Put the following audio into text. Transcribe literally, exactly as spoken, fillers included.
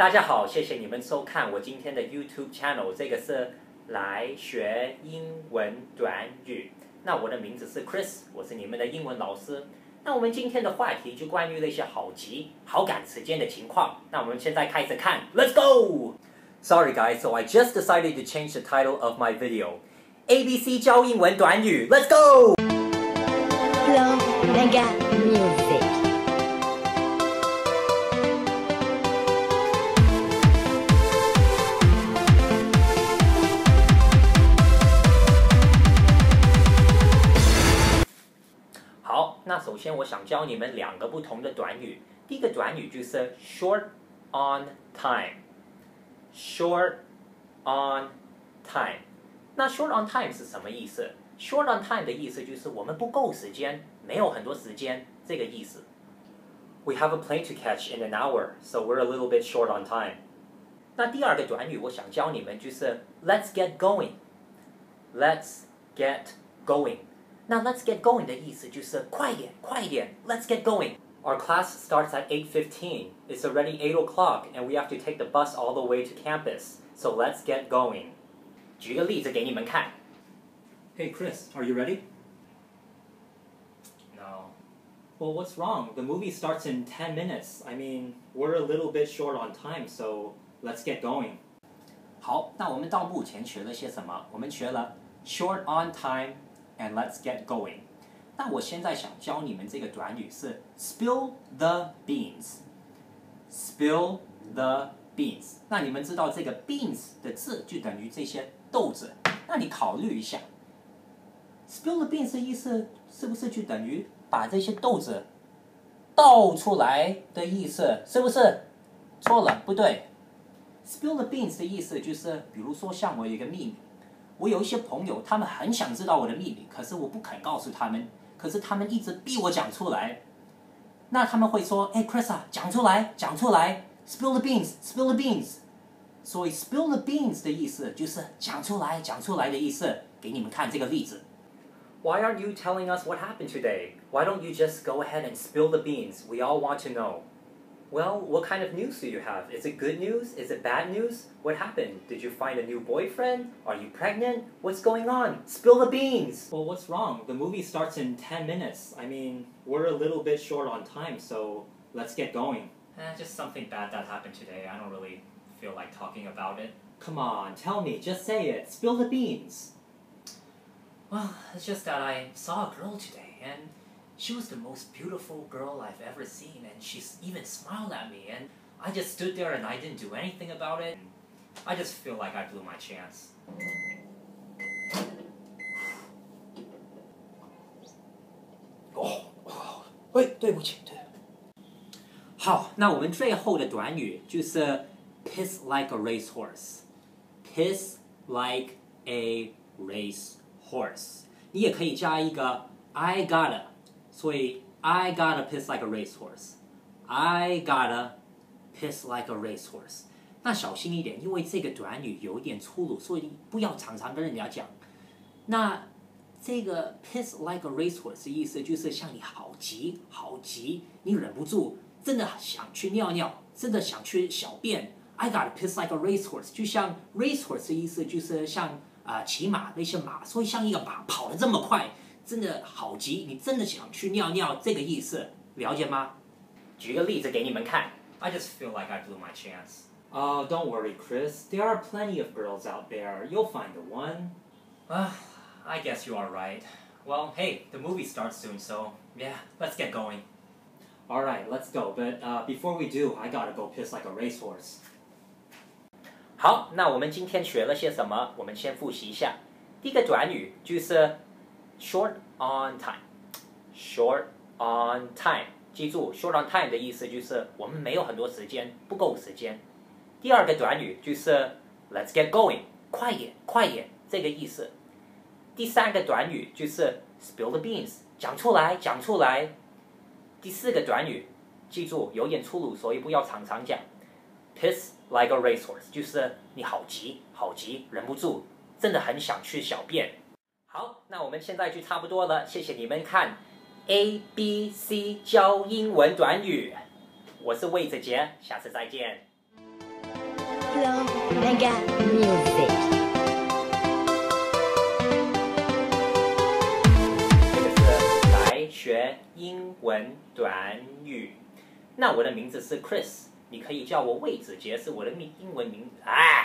大家好，谢谢你们收看我今天的 YouTube channel， 这个是来学英文短语。那我的名字是 Chris， 我是你们的英文老师。那我们今天的话题就关于了一些好急、好赶时间的情况。那我们现在开始看 ，Let's go! Sorry guys, so I just decided to change the title of my video. A B C 教英文短语 ，Let's go! Hello, mega music.首先，我想教你们两个不同的短语。第一个短语就是 short on time。short on time。那 short on time 是什么意思 ？short on time 的意思就是我们不够时间，没有很多时间，这个意思。We have a plane to catch in an hour, so we're a little bit short on time。那第二个短语我想教你们就是 let's get going。let's get going。Now let's get going 的意思就是快点，快点 ，Let's get going. Our class starts at eight fifteen. It's already eight o'clock, and we have to take the bus all the way to campus. So let's get going. 举个例子给你们看。Hey Chris, are you ready? No. Well, what's wrong? The movie starts in ten minutes. I mean, we're a little bit short on time, so let's get going. 好，那我们到目前学了些什么？我们学了 short on time。And let's get going. 那我现在想教你们这个短语是 spill the beans. Spill the beans. 那你们知道这个 beans 的字就等于这些豆子。那你考虑一下 ，spill the beans 的意思是不是就等于把这些豆子倒出来的意思？是不是？错了，不对。spill the beans 的意思就是，比如说像我有一个秘密。我有一些朋友，他们很想知道我的秘密，可是我不肯告诉他们，可是他们一直逼我讲出来。那他们会说：“哎 ，Chris 啊，讲出来，讲出来 ，spill the beans，spill the beans。”所以 spill the beans 的意思就是讲出来，讲出来的意思。给你们看这个例子。Why aren't you telling us what happened today? Why don't you just go ahead and spill the beans? We all want to know. Well, what kind of news do you have? Is it good news? Is it bad news? What happened? Did you find a new boyfriend? Are you pregnant? What's going on? Spill the beans! Well, what's wrong? The movie starts in ten minutes. I mean, we're a little bit short on time, so let's get going. Eh, just something bad that happened today. I don't really feel like talking about it. Come on, tell me, just say it. Spill the beans! Well, it's just that I saw a girl today, and she was the most beautiful girl I've ever seen, and she even smiled at me, and I just stood there and I didn't do anything about it. I just feel like I blew my chance. Oh, oh, 哎，对不起，对。好，那我们最后的短语就是 piss like a racehorse. Piss like a racehorse. 你也可以加一个 I gotta. 所以 I gotta piss like a racehorse. I gotta piss like a racehorse. 那小心一点，因为这个短语有点粗鲁，所以不要常常跟人家讲。那这个 piss like a racehorse 的意思就是像你好急好急，你忍不住，真的想去尿尿，真的想去小便。I gotta piss like a racehorse. 就像 racehorse 的意思就是像啊、呃、骑马那些马，所以像一个马跑得这么快。真的好急，你真的想去尿尿，这个意思了解吗？举个例子给你们看。I just feel like I blew my chance. Oh, don't worry, Chris. There are plenty of girls out there. You'll find the one. Ah, I guess you are right. Well, hey, the movie starts soon, so yeah, let's get going. All right, let's go. But uh, before we do, I gotta go piss like a racehorse. 好，那我们今天学了些什么？我们先复习一下。第一个短语就是。Short on time, short on time. 记住 ，short on time 的意思就是我们没有很多时间，不够时间。第二个短语就是 let's get going， 快点，快点，这个意思。第三个短语就是 spill the beans， 讲出来，讲出来。第四个短语，记住有点粗鲁，所以不要常常讲。Piss like a racehorse， 就是你好急，好急，忍不住，真的很想去小便。好，那我们现在就差不多了，谢谢你们看 A B C 教英文短语，我是魏子杰，下次再见。slow mega music. this is来学英文短语。那我的名字是 Chris， 你可以叫我魏子杰，是我的英文名啊。